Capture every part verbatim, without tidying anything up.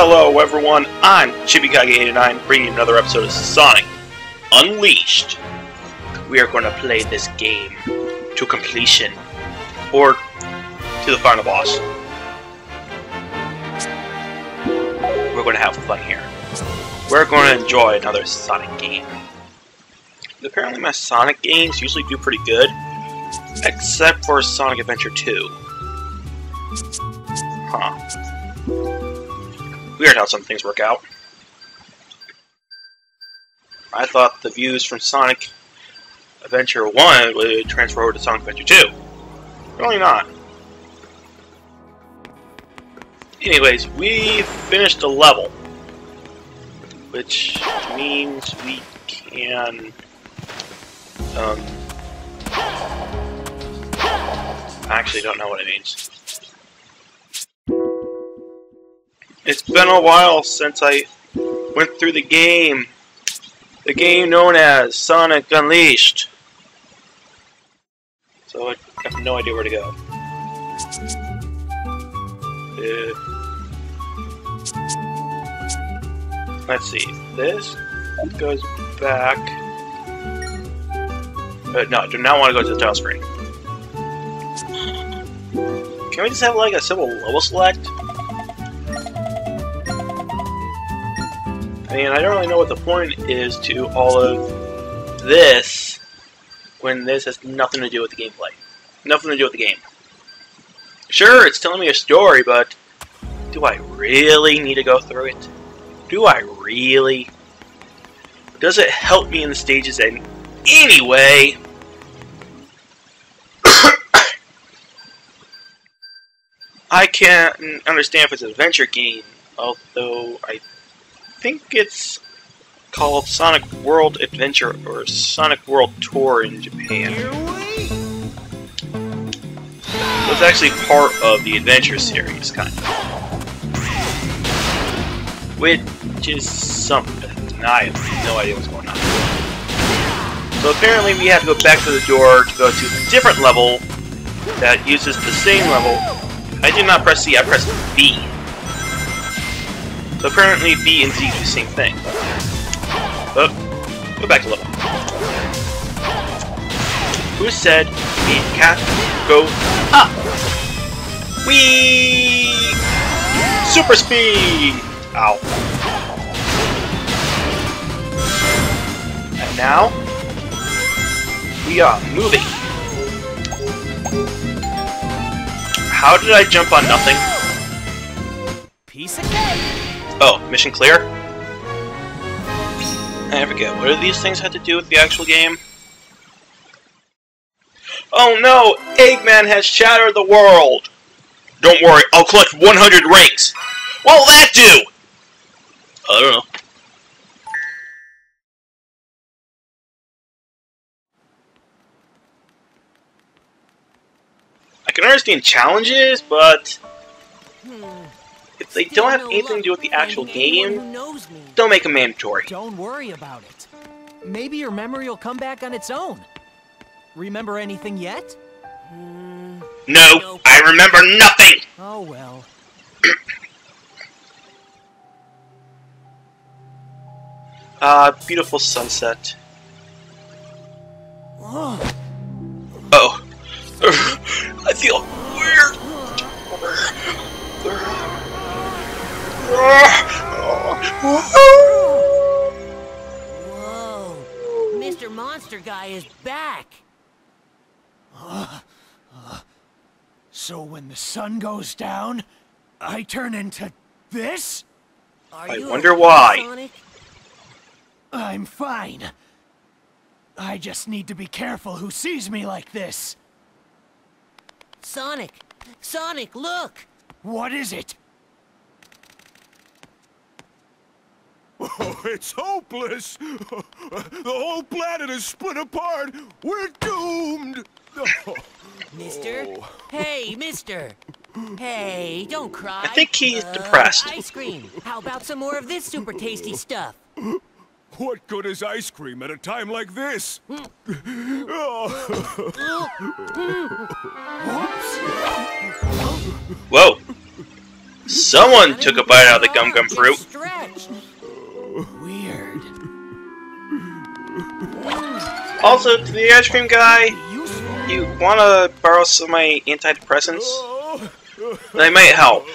Hello everyone, I'm Chibikage eighty-nine, bringing you another episode of Sonic Unleashed. We are going to play this game to completion, or to the final boss. We're going to have fun here. We're going to enjoy another Sonic game. Apparently my Sonic games usually do pretty good, except for Sonic Adventure two. Huh. Weird how some things work out. I thought the views from Sonic Adventure one would transfer over to Sonic Adventure two. Really not. Anyways, we finished a level. Which means we can... Um... I actually don't know what it means. It's been a while since I went through the game. The game known as Sonic Unleashed. So I have no idea where to go. Uh, let's see. This goes back. Uh, no, I do not want to go to the tile screen. Can we just have like a simple level select? I mean, I don't really know what the point is to all of this when this has nothing to do with the gameplay. Nothing to do with the game. Sure, it's telling me a story, but do I really need to go through it? Do I really? Does it help me in the stages in any way? I can't understand if it's an adventure game, although I I think it's called Sonic World Adventure or Sonic World Tour in Japan. So it's actually part of the Adventure series, kind of. Which is something. I have no idea what's going on. So apparently we have to go back to the door to go to a different level that uses the same level. I did not press C, I pressed B. So apparently B and Z do the same thing. But go back to level. Who said we can't go up? Whee! Super speed! Ow. And now we are moving. How did I jump on nothing? Piece of cake! Oh, mission clear? I forget, what do these things have to do with the actual game? Oh no! Eggman has shattered the world! Don't worry, I'll collect one hundred rings! What'll that do? I don't know. I can understand challenges, but... Hmm. If they don't have anything to do with the actual game, don't make them mandatory. Don't worry about it. Maybe your memory will come back on its own. Remember anything yet? Mm, no, no, I remember nothing! Oh well. Ah, uh, beautiful sunset. Oh. Oh. I feel weird. Whoa! Mister Monster Guy is back! Uh, uh, so when the sun goes down, I turn into this? Are I you wonder why. Sonic? I'm fine. I just need to be careful who sees me like this. Sonic! Sonic, look! What is it? Oh, it's hopeless! The whole planet is split apart! We're doomed! Oh. Mister? Hey, mister! Hey, don't cry! I think he's uh, depressed. Ice cream! How about some more of this super tasty stuff? What good is ice cream at a time like this? Whoa! Someone took a bite out of the gum gum fruit. Weird. Also, to the ice cream guy, you want to borrow some of my antidepressants? They might help.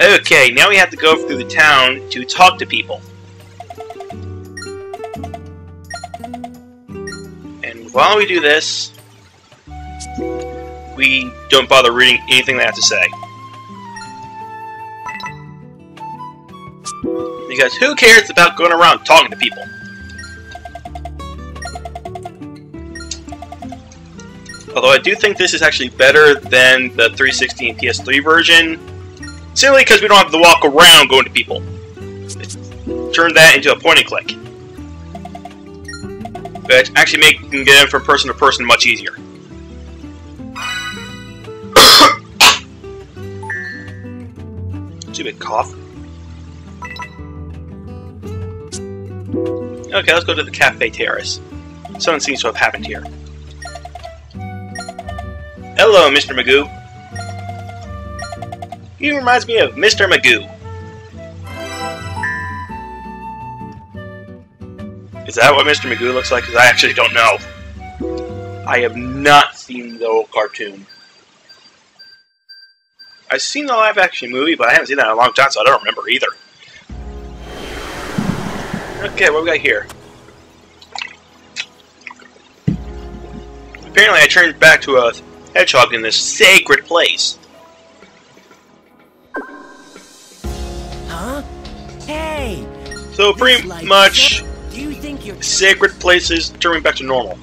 Okay, now we have to go through the town to talk to people. And while we do this, we don't bother reading anything they have to say. Because who cares about going around talking to people? Although I do think this is actually better than the three sixty and P S three version. Simply because we don't have to walk around going to people. Turn that into a point and click. Which actually making getting from person to person much easier. Stupid cough. Okay, let's go to the cafe terrace. Something seems to have happened here. Hello, Mister Magoo. He reminds me of Mister Magoo. Is that what Mister Magoo looks like? Because I actually don't know. I have not seen the old cartoon. I've seen the live action movie, but I haven't seen that in a long time, so I don't remember either. Okay, what we got here? Apparently I turned back to a hedgehog in this sacred place. Huh? Hey! So pretty like much do you think you're sacred places turning back to normal.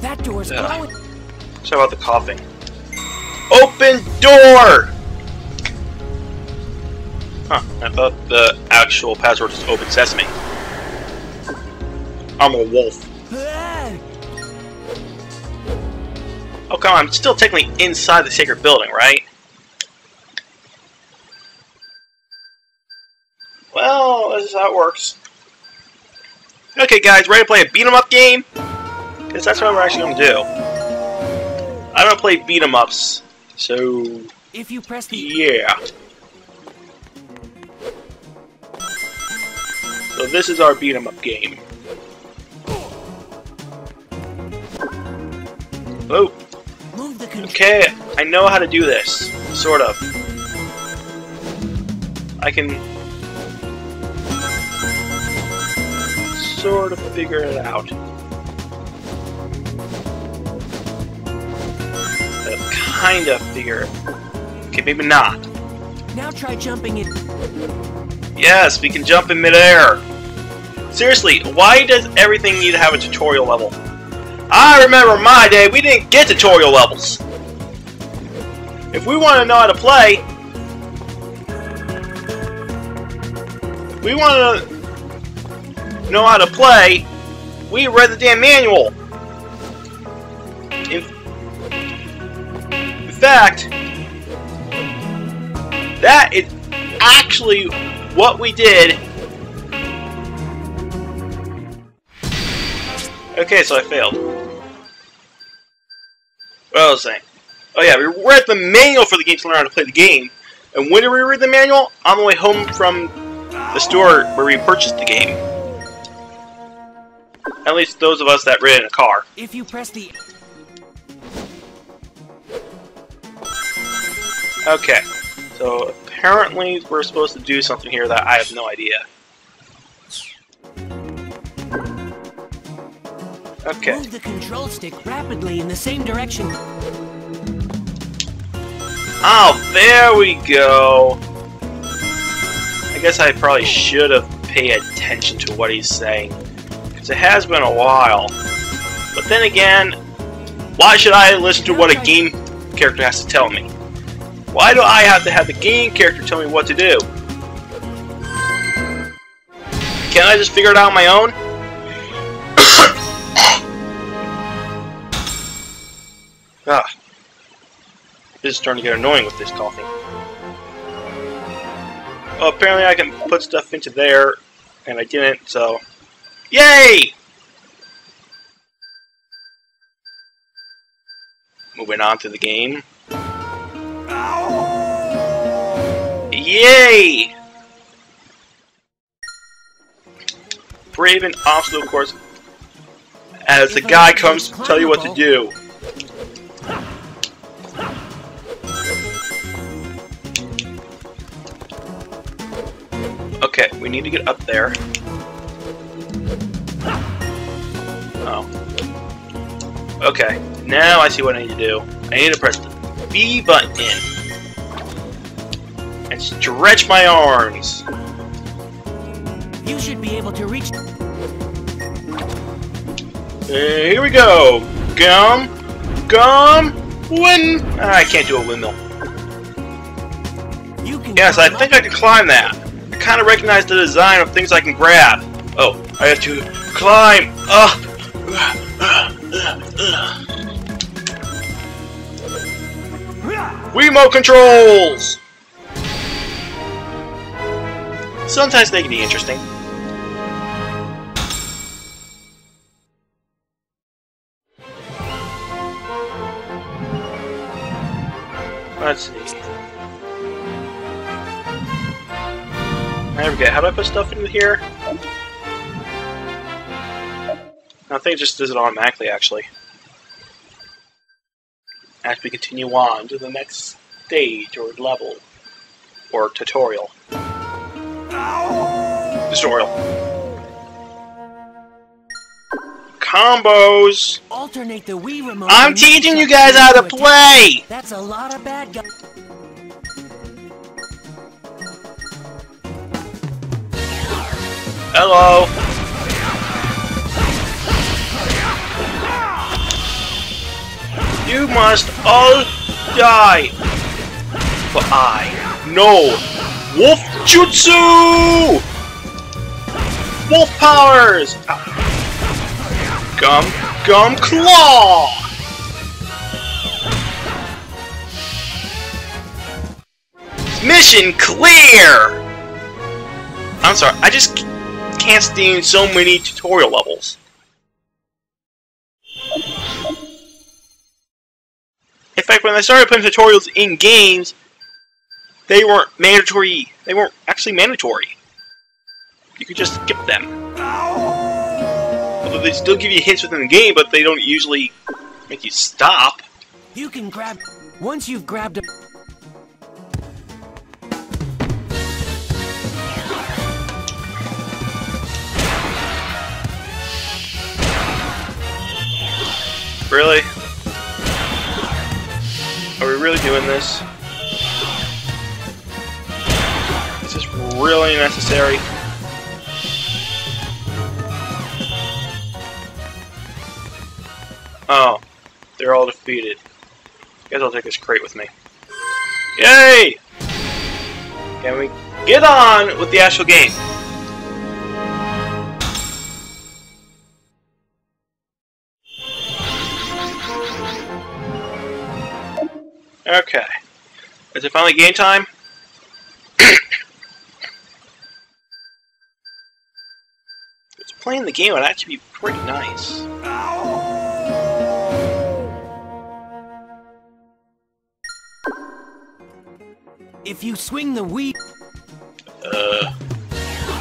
That door's going. Sorry about the coughing. Open door! Huh, I thought the actual password was open sesame. I'm a wolf. Oh, come on. I'm still technically inside the sacred building, right? Well, this is how it works. Okay, guys. Ready to play a beat-em-up game? Because that's what we're actually going to do. I don't play beat-em-ups. So... If you press the... Yeah. So this is our beat-em-up game. Oh. Okay, I know how to do this. Sort of. I can... sort of figure it out. I'll kind of figure it. Okay, maybe not. Now try jumping in. Yes, we can jump in midair. Seriously, why does everything need to have a tutorial level? I remember my day, we didn't get tutorial levels. If we want to know how to play, if we want to know how to play, we read the damn manual. In, in fact, that is actually what we did. Okay, so I failed. What was I saying? Oh yeah, we read the manual for the game to learn how to play the game. And when did we read the manual? On the way home from the store where we purchased the game. At least those of us that read in a car. If you press the... Okay. So apparently we're supposed to do something here that I have no idea. Okay. Move the control stick rapidly in the same direction. Oh, there we go. I guess I probably should have paid attention to what he's saying. Because it has been a while. But then again, why should I listen to what a game character has to tell me? Why do I have to have the game character tell me what to do? Can't I just figure it out on my own? Ah, this is starting to get annoying with this coughing. Well, apparently I can put stuff into there, and I didn't, so... Yay! Moving on to the game. Ow! Yay! Brave and obstacle course as the guy comes to tell you what to do. Okay, we need to get up there. Oh. Okay, now I see what I need to do. I need to press the B button and stretch my arms. You should be able to reach. Uh, here we go. Gum, gum, win. Ah, I can't do a windmill. You can yes, I think I can climb that. I kind of recognize the design of things I can grab. Oh, I have to climb up. Wiimote controls. Sometimes they can be interesting. Let's see. I forget, how do I put stuff into here? I think it just does it automatically, actually. As we continue on to the next stage, or level, or tutorial. Tutorial. Combos. Alternate the Wii remote. I'm teaching you guys how to play. That's a lot of bad guys. Hello. You must all die. But I know Wolf Jutsu. Wolf powers! Ow. Gum, gum, claw! Mission clear! I'm sorry, I just can't stand so many tutorial levels. In fact, when I started putting tutorials in games, they weren't mandatory. They weren't actually mandatory. You could just skip them. Although they still give you hints within the game, but they don't usually make you stop. You can grab once you've grabbed a. Really? Are we really doing this? Is this really necessary? Oh, they're all defeated. I guess I'll take this crate with me. Yay! Can we get on with the actual game? Okay. Is it finally game time? Just playing the game would actually be pretty nice. If you swing the Wii... Uh...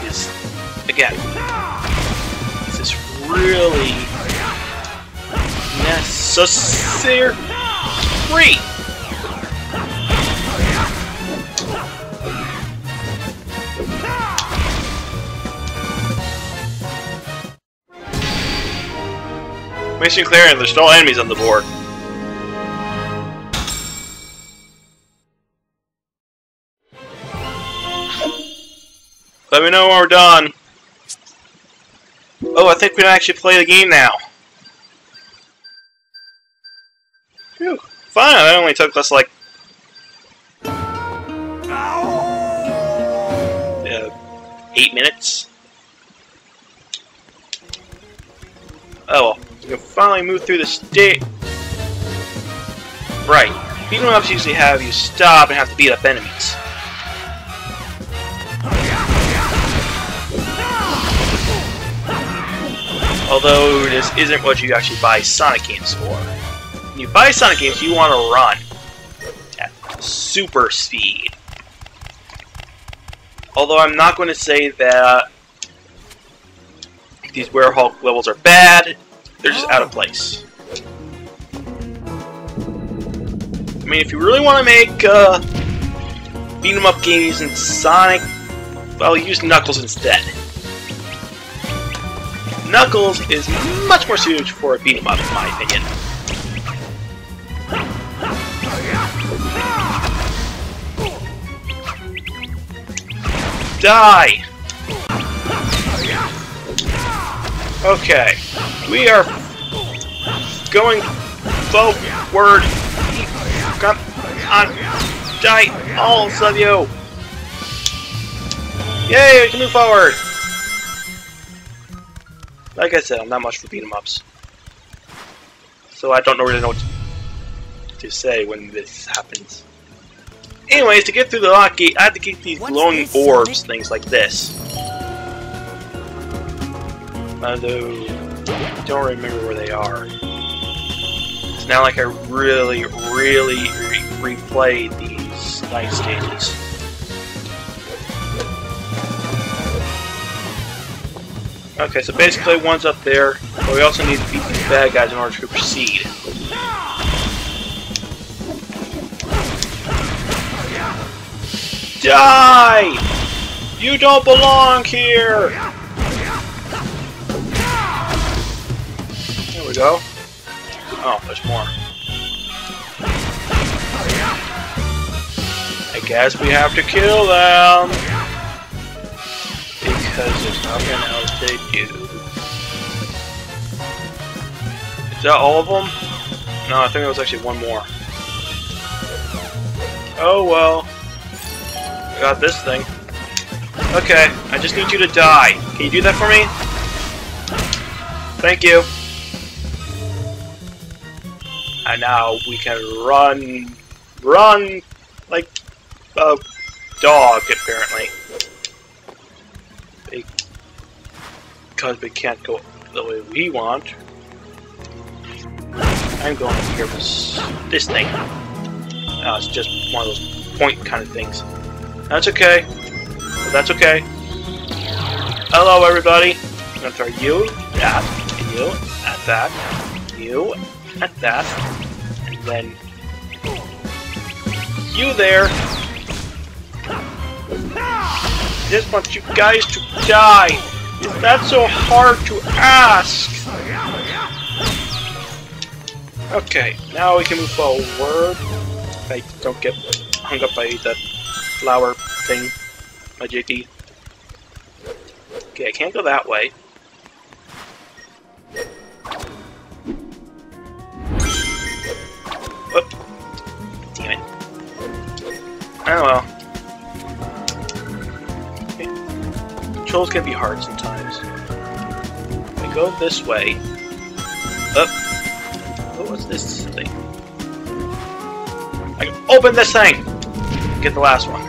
Is... Again... Is this really... necessary? Free! Mission clear and there's no enemies on the board. Let me know when we're done. Oh, I think we can actually play the game now. Phew. Fine, that only took us like... Uh, eight minutes? Oh well. We can finally move through the state. Right. Beat 'em ups usually have you stop and have to beat up enemies. although this isn't what you actually buy Sonic games for. When you buy Sonic games, you want to run at super speed. Although I'm not going to say that these Werehulk levels are bad, they're just out of place. I mean, if you really want to make uh, beat-em-up games in Sonic, well, use Knuckles instead. Knuckles is much more suited for a beat-em-up, in my opinion. Die! Okay, we are going forward. Come on, die, all of you! Yay, we can move forward! Like I said, I'm not much for beat-em-ups, so I don't really know what to say when this happens. Anyways, to get through the lock gate, I have to get these glowing orbs, things like this. Although, I don't remember where they are. It's not like I really, really re replayed these night stages. Okay, so basically one's up there, but we also need to beat these bad guys in order to proceed. Die! You don't belong here! There we go. Oh, there's more. I guess we have to kill them! Because there's nothing else they do. Is that all of them? No, I think there was actually one more. Oh well. I got this thing. Okay, I just need you to die. Can you do that for me? Thank you. And now we can run... Run! Like a dog, apparently. Because we can't go the way we want. I'm going over here with this thing. No, it's just one of those point kind of things. That's okay. Well, that's okay. Hello, everybody. I'm gonna throw you at that, and you at that, you at that, and then you there. I just want you guys to die. That's so hard to ask. Okay, now we can move forward. I don't get hung up by that flower thing, my J P. Okay, I can't go that way. Whoop. Damn it. Oh well. Okay. Controls can be hard sometimes. If I go this way. Up. What was this thing? I can open this thing! Get the last one.